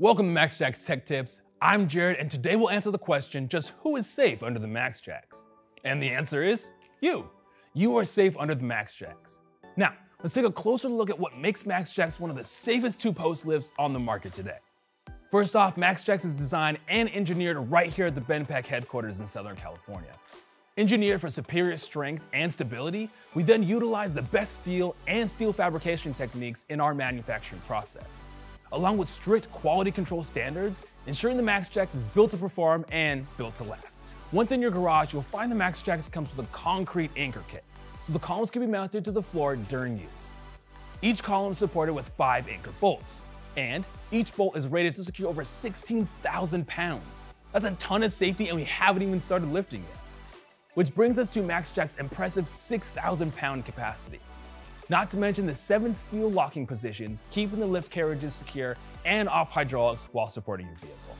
Welcome to MaxJax Tech Tips. I'm Jared, and today we'll answer the question, just who is safe under the MaxJax? And the answer is you. You are safe under the MaxJax. Now, let's take a closer look at what makes MaxJax one of the safest two-post lifts on the market today. First off, MaxJax is designed and engineered right here at the BendPak headquarters in Southern California. Engineered for superior strength and stability, we then utilize the best steel and steel fabrication techniques in our manufacturing process, along with strict quality control standards, ensuring the MaxJax is built to perform and built to last. Once in your garage, you'll find the MaxJax comes with a concrete anchor kit, so the columns can be mounted to the floor during use. Each column is supported with 5 anchor bolts, and each bolt is rated to secure over 16,000 pounds. That's a ton of safety, and we haven't even started lifting yet. Which brings us to MaxJax's impressive 6,000 pound capacity. Not to mention the 7 steel locking positions, keeping the lift carriages secure and off hydraulics while supporting your vehicle.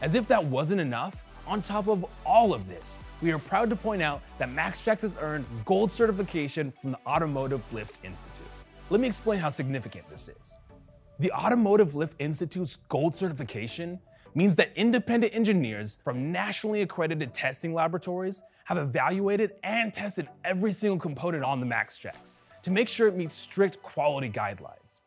As if that wasn't enough, on top of all of this, we are proud to point out that MaxJax has earned gold certification from the Automotive Lift Institute. Let me explain how significant this is. The Automotive Lift Institute's gold certification means that independent engineers from nationally accredited testing laboratories have evaluated and tested every single component on the MaxJax to make sure it meets strict quality guidelines.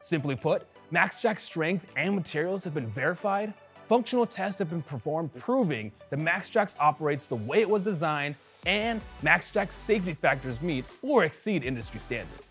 Simply put, MaxJax strength and materials have been verified, functional tests have been performed proving the MaxJax operates the way it was designed, and MaxJax safety factors meet or exceed industry standards.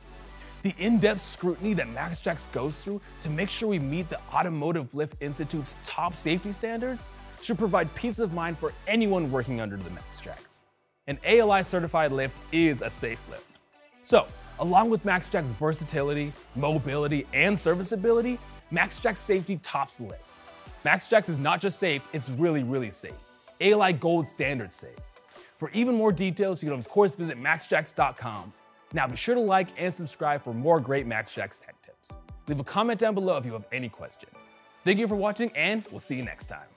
The in-depth scrutiny that MaxJax goes through to make sure we meet the Automotive Lift Institute's top safety standards should provide peace of mind for anyone working under the MaxJax. An ALI certified lift is a safe lift. So, along with MaxJax's versatility, mobility, and serviceability, MaxJax safety tops the list. MaxJax is not just safe, it's really, really safe. ALI Gold Standard safe. For even more details, you can of course visit maxjax.com. Now be sure to like and subscribe for more great MaxJax Tech Tips. Leave a comment down below if you have any questions. Thank you for watching, and we'll see you next time.